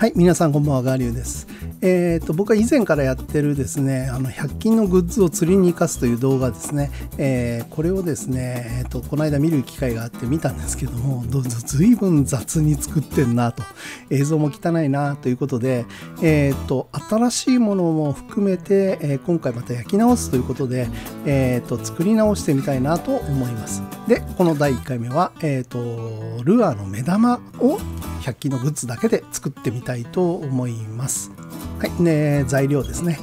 はい、皆さんこんばんは、ガーリュウです。僕は以前からやってるですね、100均のグッズを釣りに生かすという動画ですね、これをですね、この間見る機会があって見たんですけども、ずいぶん雑に作ってんなと、映像も汚いなということで、新しいものも含めて、今回また焼き直すということで、作り直してみたいなと思います。で、この第1回目は、ルアーの目玉を100均のグッズだけで作ってみたいと思います。はい、ね、材料ですね。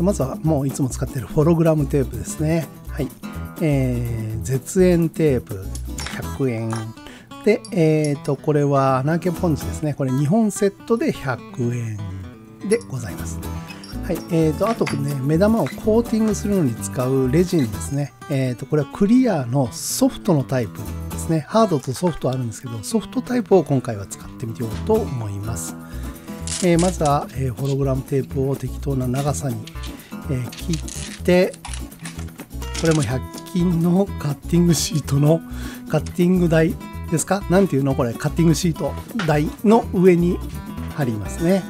まずはもういつも使っているフォログラムテープですね。はい。絶縁テープ100円。で、これは穴あけポンチですね。これ2本セットで100円でございます。はい。あとね、目玉をコーティングするのに使うレジンですね。これはクリアのソフトのタイプですね。ハードとソフトあるんですけど、ソフトタイプを今回は使ってみようと思います。まずは、ホログラムテープを適当な長さに、切って、これも100均のカッティングシートのカッティング台ですか、なんていうのこれ、カッティングシート台の上に貼りますね。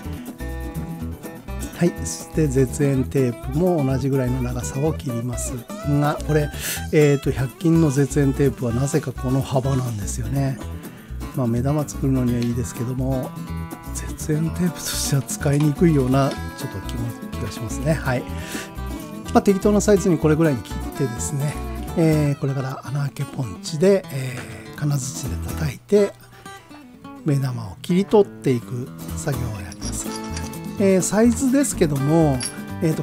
はい。そして絶縁テープも同じぐらいの長さを切りますが、これ、100均の絶縁テープはなぜかこの幅なんですよね。まあ、目玉作るのにはいいですけども、絶縁テープとしては使いにくいようなちょっと気がしますね。はい。まあ、適当なサイズにこれぐらいに切ってですね、これから穴あけポンチで、金槌で叩いて目玉を切り取っていく作業をやります。サイズですけども、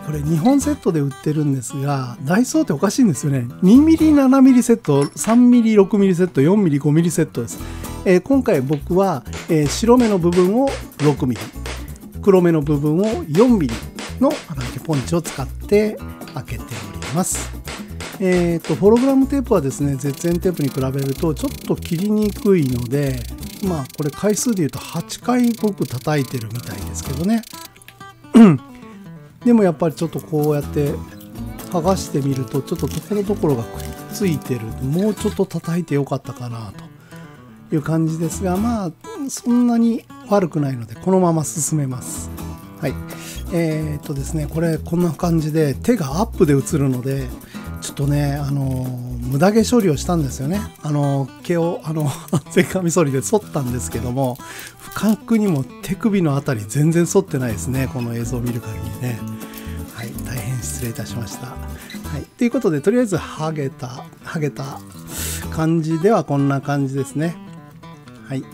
これ2本セットで売ってるんですが、ダイソーっておかしいんですよね。2mm、7mm セット、3mm、6mm セット、4mm、5mm セットです。今回僕は、白目の部分を 6mm、黒目の部分を 4mm の穴開けポンチを使って開けております。ホログラムテープはですね、絶縁テープに比べるとちょっと切りにくいので、まあこれ回数でいうと8回僕叩いてるみたいですけどね。でもやっぱりちょっとこうやって剥がしてみると、ちょっとところどころがくっついてる、もうちょっと叩いてよかったかなという感じですが、まあそんなに悪くないのでこのまま進めます。はい。ですね、これこんな感じで手がアップで映るので、ちょっとね、無駄毛処理をしたんですよね。毛を安全カミソリで剃ったんですけども、不覚にも手首のあたり全然剃ってないですね、この映像を見る限りね。はい、大変失礼いたしました。はい、ということで、とりあえず剥げた感じではこんな感じですね。はい。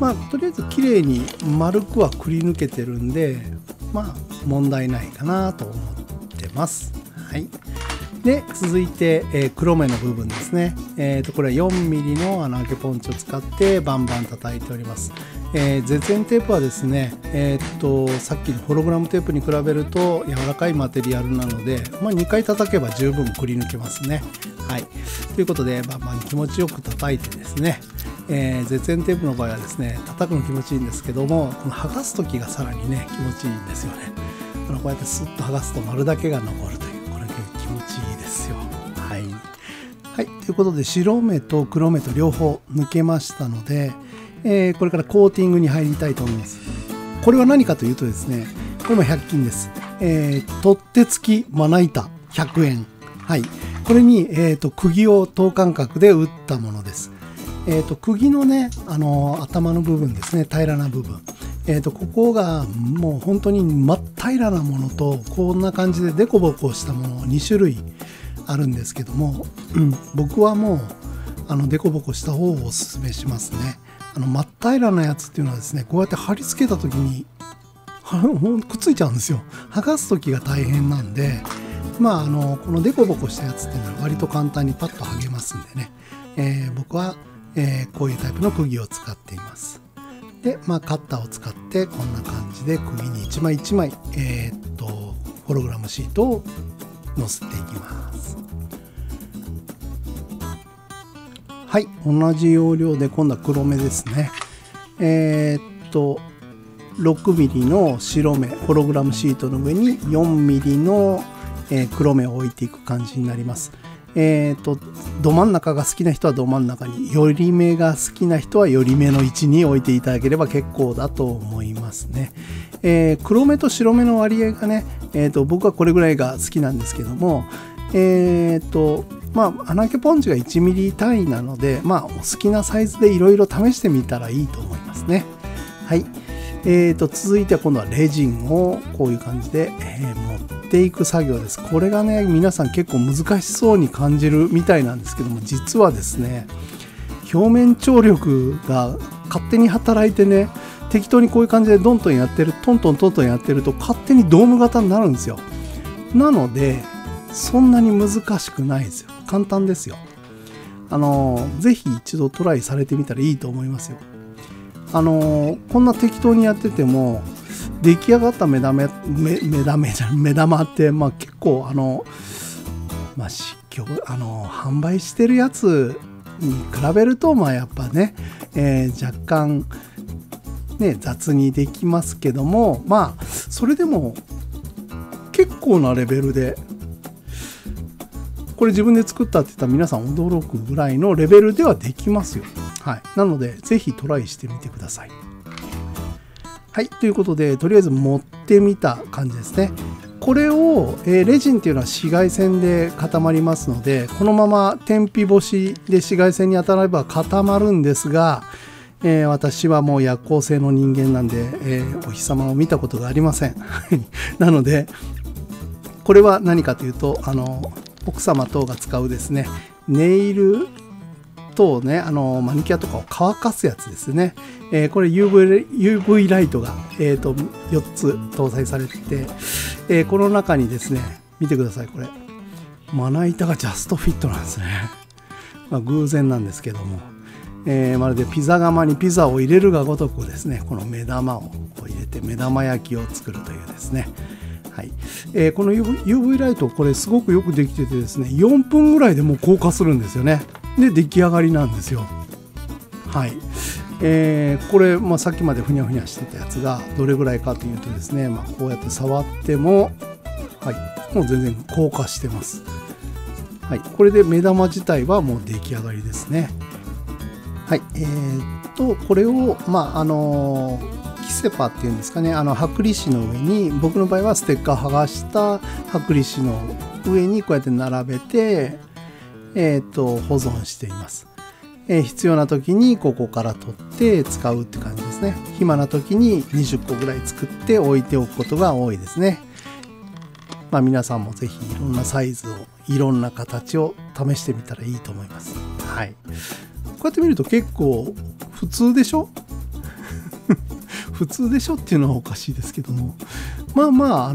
まあ、とりあえず綺麗に丸くはくり抜けてるんで、まあ、問題ないかなと思ってます。はい。で、続いて、黒目の部分ですね。これは 4mm の穴あけポンチを使ってバンバン叩いております。絶縁テープはですね、さっきのホログラムテープに比べると柔らかいマテリアルなので、まあ、2回叩けば十分くり抜けますね。はい。ということで、バンバン気持ちよく叩いてですね、絶縁テープの場合はですね、叩くの気持ちいいんですけども、この剥がす時がさらにね、気持ちいいんですよね。こうやってスッと剥がすと丸だけが残るという、これ気持ちいいですよ。はい。はい。ということで、白目と黒目と両方抜けましたので、これからコーティングに入りたいと思います。これは何かというとですね、これも100均です。取っ手付きまな板100円。はい。これに、釘を等間隔で打ったものです。釘のね、頭の部分ですね、平らな部分。ここがもう本当に真っ平らなものと、こんな感じでデコボコしたもの2種類あるんですけども、僕はもう、デコボコした方をおすすめしますね。真っ平らなやつっていうのはですね、こうやって貼り付けた時にくっついちゃうんですよ。剥がす時が大変なんで、まあこのデコボコしたやつっていうのは割と簡単にパッと剥げますんでね、僕は、こういうタイプの釘を使っています。で、まあ、カッターを使ってこんな感じで釘に一枚一枚、ホログラムシートをのせていきます。はい。同じ要領で今度は黒目ですね。6mm の白目ホログラムシートの上に 4mm の黒目を置いていく感じになります。ど真ん中が好きな人はど真ん中に、寄り目が好きな人は寄り目の位置に置いていただければ結構だと思いますね。黒目と白目の割合がね、僕はこれぐらいが好きなんですけども、まあ穴あけポンチが 1mm 単位なので、まあお好きなサイズでいろいろ試してみたらいいと思いますね。はい。続いては今度はレジンをこういう感じで、持っていく作業です。これがね、皆さん結構難しそうに感じるみたいなんですけども、実はですね、表面張力が勝手に働いてね、適当にこういう感じでトントンやってると勝手にドーム型になるんですよ。なので、そんなに難しくないですよ。簡単ですよ。ぜひ一度トライされてみたらいいと思いますよ。こんな適当にやってても出来上がった目玉って、まあ、結構販売してるやつに比べると、まあ、やっぱね、若干、ね、雑にできますけども、まあそれでも結構なレベルで。これ自分で作ったって言ったら皆さん驚くぐらいのレベルではできますよ。はい。なので、ぜひトライしてみてください。はい。ということで、とりあえず持ってみた感じですね。これを、レジンっていうのは紫外線で固まりますので、このまま天日干しで紫外線に当たれば固まるんですが、私はもう夜行性の人間なんで、お日様を見たことがありません。なので、これは何かというと、奥様等が使うですね、ネイル等ね、マニキュアとかを乾かすやつですね。これ UV ライトが、4つ搭載されてて、この中にですね、見てください、これ。まな板がジャストフィットなんですね。まあ、偶然なんですけども、まるでピザ窯にピザを入れるがごとくですね、この目玉を入れて目玉焼きを作るというですね。はい、この UV ライト、これすごくよくできててですね、4分ぐらいでもう硬化するんですよね。で、出来上がりなんですよ。はい。これ、まあ、さっきまでふにゃふにゃしてたやつがどれぐらいかというとですね、まあ、こうやって触っても、はい、もう全然硬化してます。はい。これで目玉自体はもう出来上がりですね。はい。これを、まあ、キセパっていうんですかね、剥離紙の上に、僕の場合はステッカー剥がした剥離紙の上にこうやって並べて、保存しています。必要な時にここから取って使うって感じですね。暇な時に20個ぐらい作って置いておくことが多いですね。まあ皆さんもぜひいろんなサイズを、いろんな形を試してみたらいいと思います。はい。こうやって見ると結構普通でしょ？普通でしょっていうのはおかしいですけども、まあまあ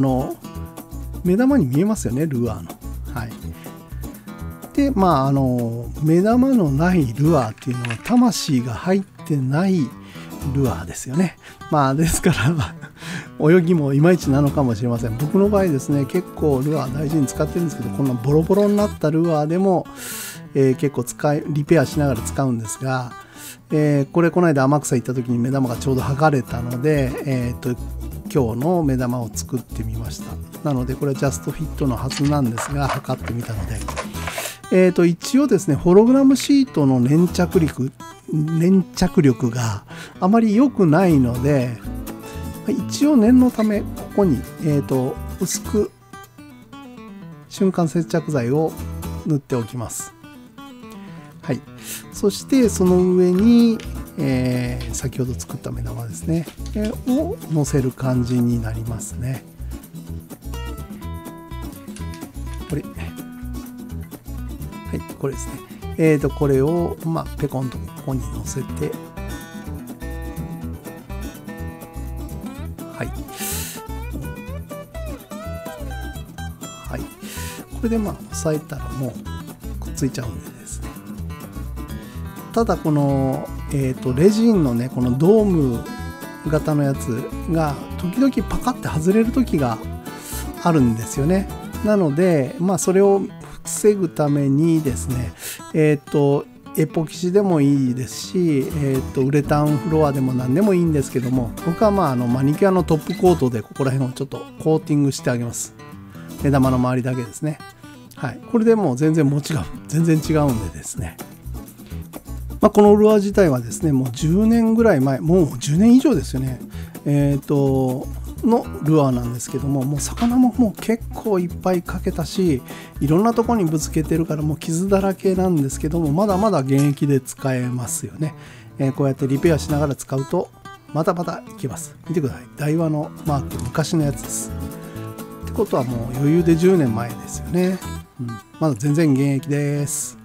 目玉に見えますよね、ルアーの。はい。で、まあ目玉のないルアーっていうのは魂が入ってないルアーですよね。まあですから泳ぎもいまいちなのかもしれません。僕の場合ですね、結構ルアー大事に使ってるんですけど、こんなボロボロになったルアーでも、結構リペアしながら使うんですが。これこの間天草行った時に目玉がちょうど剥がれたので、今日の目玉を作ってみました。なのでこれはジャストフィットのはずなんですが、測ってみたので、一応ですね、ホログラムシートの粘着力があまり良くないので、一応念のためここに、薄く瞬間接着剤を塗っておきます。はい、そしてその上に、先ほど作った目玉ですね、を乗せる感じになりますね。これ、はい、これですね。これを、まあ、ペコンとここに乗せて、はい。はい。これでまあ押さえたらもうくっついちゃうんでですね。ただこの、レジンのね、このドーム型のやつが時々パカって外れる時があるんですよね。なので、まあ、それを防ぐためにですね、エポキシでもいいですし、ウレタンフロアでも何でもいいんですけども、僕はまあマニキュアのトップコートでここら辺をちょっとコーティングしてあげます。目玉の周りだけですね。はい、これでもう全然違うんでですね、まあ、このルアー自体はですねもう10年ぐらい前、もう10年以上ですよね、のルアーなんですけども、もう魚ももう結構いっぱいかけたし、いろんなとこにぶつけてるからもう傷だらけなんですけども、まだまだ現役で使えますよね。こうやってリペアしながら使うとまたまたいけます。見てください、ダイワのマーク、昔のやつです。ってことはもう余裕で10年前ですよね、まだ全然現役です。